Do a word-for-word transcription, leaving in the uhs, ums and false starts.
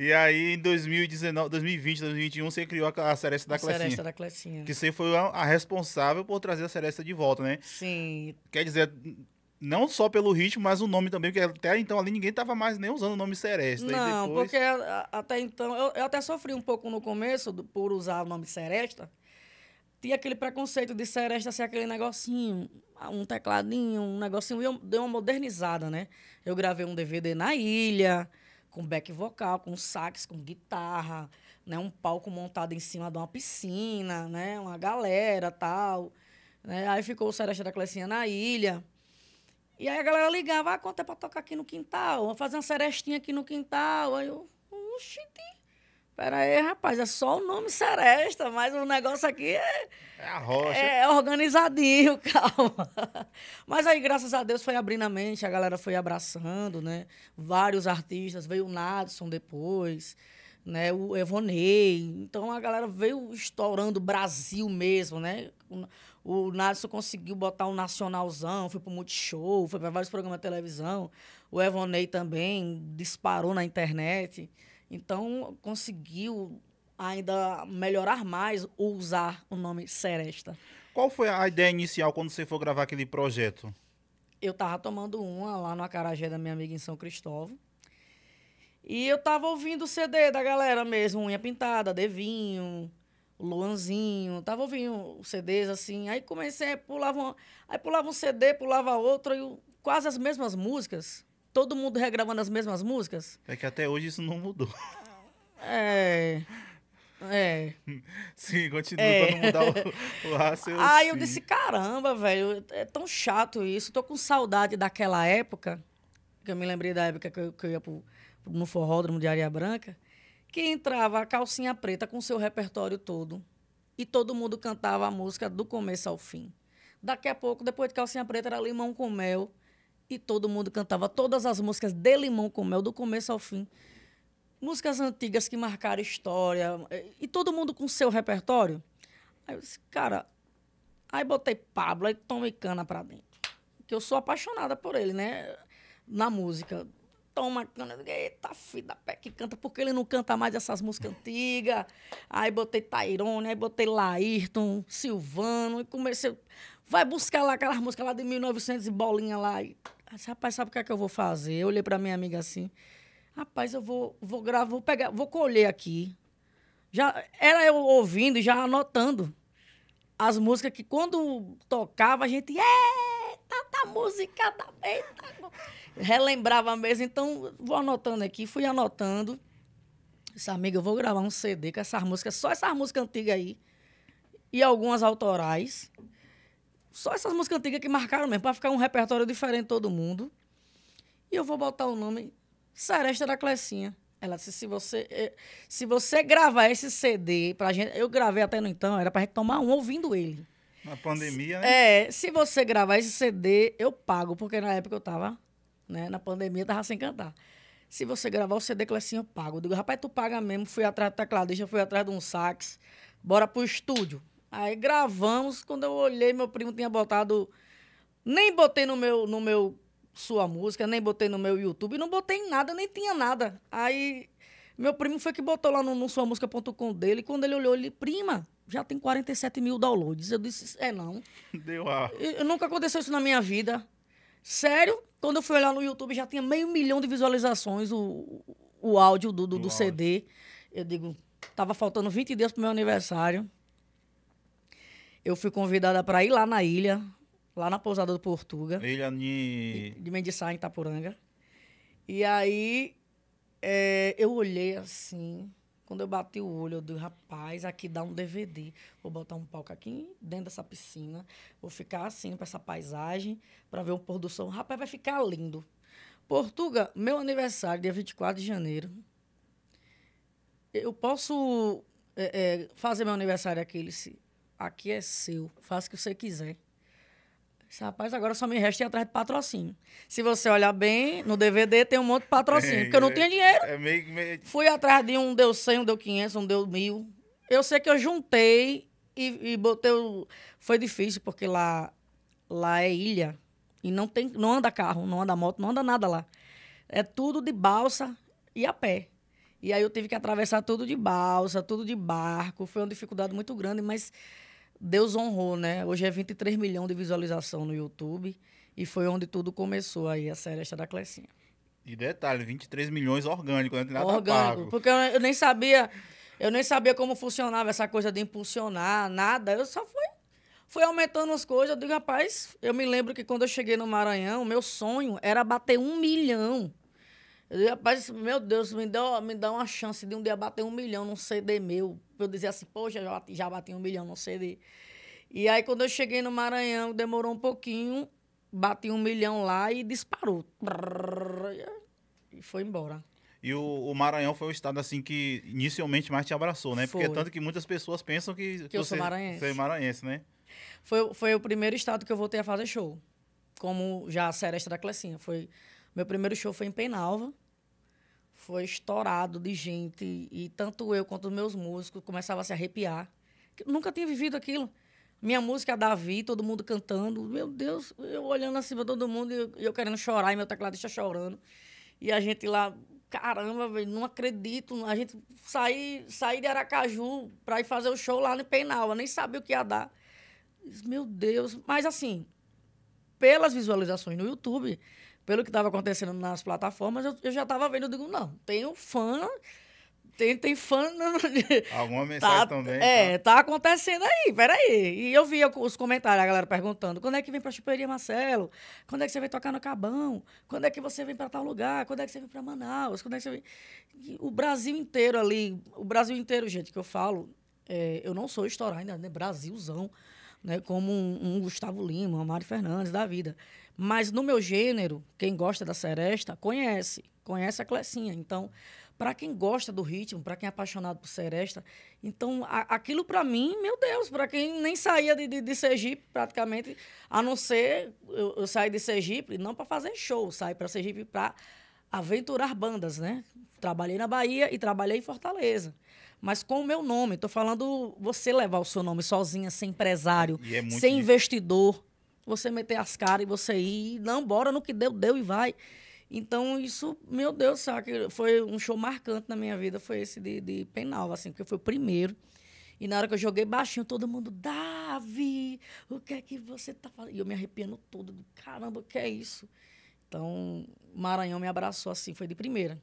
E aí, em dois mil e dezenove, dois mil e vinte, dois mil e vinte e um, você criou a, a Seresta da a Klessinha. Seresta da Klessinha. Que você foi a, a responsável por trazer a Seresta de volta, né? Sim. Quer dizer, não só pelo ritmo, mas o nome também, porque até então ali ninguém estava mais nem usando o nome Seresta. Não, e depois... porque a, até então, eu, eu até sofri um pouco no começo do, por usar o nome Seresta. Tinha aquele preconceito de Seresta ser assim, aquele negocinho, um tecladinho, um negocinho. E eu dei uma modernizada, né? Eu gravei um D V D na ilha, com back vocal, com sax, com guitarra, né? Um palco montado em cima de uma piscina, né? Uma galera, tal. Né? Aí ficou o Seresta da Klessinha na ilha. E aí a galera ligava, ah, quanto é pra tocar aqui no quintal? Vou fazer uma serestinha aqui no quintal. Aí eu, oxi, pera aí, rapaz, é só o nome Seresta, mas o negócio aqui é, é a rocha. É organizadinho, calma. Mas aí, graças a Deus, foi abrindo a mente, a galera foi abraçando, né? Vários artistas, veio o Nadson depois, né? O Evonei. Então, a galera veio estourando o Brasil mesmo, né? O Nadson conseguiu botar um nacionalzão, foi pro Multishow, foi para vários programas de televisão. O Evonei também disparou na internet. Então, conseguiu ainda melhorar mais ou usar o nome Seresta. Qual foi a ideia inicial quando você for gravar aquele projeto? Eu estava tomando uma lá no acarajé da minha amiga em São Cristóvão. E eu estava ouvindo o C D da galera mesmo, Unha Pintada, Devinho, Luanzinho. Estava ouvindo C Ds assim. Aí comecei, pulava um, aí pulava um C D, pulava outro, e eu, quase as mesmas músicas. Todo mundo regravando as mesmas músicas. É que até hoje isso não mudou. É. É. Sim, continua é. pra não mudar o, o raciocínio. Aí eu disse, caramba, velho, é tão chato isso. Tô com saudade daquela época, que eu me lembrei da época que eu, que eu ia pro, no forródromo de Areia Branca, que entrava a Calcinha Preta com seu repertório todo e todo mundo cantava a música do começo ao fim. Daqui a pouco, depois de Calcinha Preta, era Limão com Mel. E todo mundo cantava todas as músicas de Limão com Mel, do começo ao fim. Músicas antigas que marcaram história. E todo mundo com seu repertório. Aí eu disse, cara... Aí botei Pablo, aí Toma Cana pra dentro. Que eu sou apaixonada por ele, né? Na música. Toma Cana. Eita, filho da pé que canta. Porque ele não canta mais essas músicas antigas. Aí botei Tairone, aí botei Laírton, Silvano. E comecei... Vai buscar lá aquelas músicas lá de mil e novecentos e bolinha lá. E, rapaz, sabe o que é que eu vou fazer? Eu olhei pra minha amiga assim. Rapaz, eu vou, vou gravar, vou pegar, vou colher aqui. Já, era eu ouvindo e já anotando as músicas que quando tocava a gente... Eita, tá música, tá bem, tá bom. Relembrava mesmo. Então, vou anotando aqui, fui anotando. Essa amiga, eu vou gravar um C D com essas músicas, só essas músicas antigas aí. E algumas autorais. Só essas músicas antigas que marcaram mesmo, para ficar um repertório diferente todo mundo. E eu vou botar o nome Seresta da Klessinha. Ela disse, se você, se você gravar esse C D pra gente... Eu gravei até no então, era pra gente tomar um ouvindo ele. Na pandemia, né? É, se você gravar esse C D, eu pago, porque na época eu tava, né, na pandemia, tava sem cantar. Se você gravar o C D Klessinha, eu pago. Eu digo, rapaz, tu paga mesmo. Fui atrás do tecladista, fui atrás de um sax. Bora pro estúdio. Aí gravamos, quando eu olhei, meu primo tinha botado... Nem botei no meu, no meu Sua Música, nem botei no meu YouTube, não botei em nada, nem tinha nada. Aí meu primo foi que botou lá no, no sua música ponto com dele, e quando ele olhou, ele prima, já tem quarenta e sete mil downloads. Eu disse, é não. Deu a... Eu, nunca aconteceu isso na minha vida. Sério, quando eu fui olhar no YouTube, já tinha meio milhão de visualizações o, o áudio do, do, do C D. Eu digo, tava faltando vinte dias pro meu aniversário. Eu fui convidada para ir lá na ilha, lá na pousada do Portuga. Ilha de... De Mediçá, em Itapuranga. E aí, é, eu olhei assim, quando eu bati o olho, eu digo, rapaz, aqui dá um D V D. Vou botar um palco aqui dentro dessa piscina, vou ficar assim, para essa paisagem, para ver o pôr do sol. Rapaz, vai ficar lindo. Portuga, meu aniversário, dia vinte e quatro de janeiro. Eu posso é, é, fazer meu aniversário aqui, ele se... Aqui é seu, faça o que você quiser. Esse rapaz, agora só me resta ir atrás de patrocínio. Se você olhar bem, no D V D tem um monte de patrocínio, é, porque eu não é, tinha dinheiro. É meio, meio... Fui atrás de um, deu cem, um deu quinhentos, um deu mil. Eu sei que eu juntei e, e botei... O... Foi difícil, porque lá, lá é ilha e não, tem, não anda carro, não anda moto, não anda nada lá. É tudo de balsa e a pé. E aí eu tive que atravessar tudo de balsa, tudo de barco. Foi uma dificuldade muito grande, mas Deus honrou, né? Hoje é vinte e três milhões de visualização no YouTube. E foi onde tudo começou aí, a Seresta da Klessinha. E detalhe, vinte e três milhões orgânico, não tem nada orgânico, pago. Porque eu, eu nem sabia... Eu nem sabia como funcionava essa coisa de impulsionar, nada. Eu só fui, fui aumentando as coisas. Eu digo, rapaz, eu me lembro que quando eu cheguei no Maranhão, meu sonho era bater um milhão. Eu digo, rapaz, meu Deus, me dá, me dá uma chance de um dia bater um milhão num C D meu. Eu dizia assim, poxa, já bati, já bati um milhão num C D. E aí, quando eu cheguei no Maranhão, demorou um pouquinho, bati um milhão lá e disparou. E foi embora. E o, o Maranhão foi o estado, assim, que inicialmente mais te abraçou, né? Foi. Porque tanto que muitas pessoas pensam que, que eu você, sou maranhense. Você é maranhense, né? Foi, foi o primeiro estado que eu voltei a fazer show, como já a Seresta da Klessinha. Foi, meu primeiro show foi em Penalva. Foi estourado de gente. E tanto eu quanto os meus músicos começavam a se arrepiar. Eu nunca tinha vivido aquilo. Minha música, a Davi, todo mundo cantando. Meu Deus, eu olhando assim pra todo mundo e eu, eu querendo chorar. E meu tecladista chorando. E a gente lá... Caramba, velho, não acredito. A gente sair saí de Aracaju para ir fazer o show lá no Penalva, nem sabia o que ia dar. Meu Deus. Mas, assim, pelas visualizações no YouTube, pelo que estava acontecendo nas plataformas, eu, eu já estava vendo. Eu digo, não, tenho fã, tem, tem fã. Não. Alguma mensagem tá, também. É, tá. tá acontecendo aí, peraí. E eu via os comentários, a galera perguntando, quando é que vem pra Chuperia, Marcelo? Quando é que você vem tocar no Cabão? Quando é que você vem pra tal lugar? Quando é que você vem pra Manaus? Quando é que você vem... O Brasil inteiro ali, o Brasil inteiro, gente, que eu falo, é, eu não sou estourar ainda, né? Brasilzão, né? Como um, um Gustavo Lima, um Mário Fernandes da vida. Mas no meu gênero, quem gosta da Seresta, conhece, conhece a Klessinha, então... Para quem gosta do ritmo, para quem é apaixonado por Seresta. Então, a, aquilo para mim, meu Deus, para quem nem saía de, de, de Sergipe, praticamente, a não ser eu, eu saí de Sergipe, não para fazer show, saí para Sergipe para aventurar bandas, né? Trabalhei na Bahia e trabalhei em Fortaleza. Mas com o meu nome, estou falando você levar o seu nome sozinha, sem empresário, é sem difícil. Investidor, você meter as caras e você ir, não, bora no que deu, deu e vai. Então, isso, meu Deus, sabe? Foi um show marcante na minha vida, foi esse de, de Penalva, assim, porque foi o primeiro. E na hora que eu joguei baixinho, todo mundo, Davi, o que é que você tá fazendo? E eu me arrepiando todo, caramba, o que é isso? Então, Maranhão me abraçou assim, foi de primeira.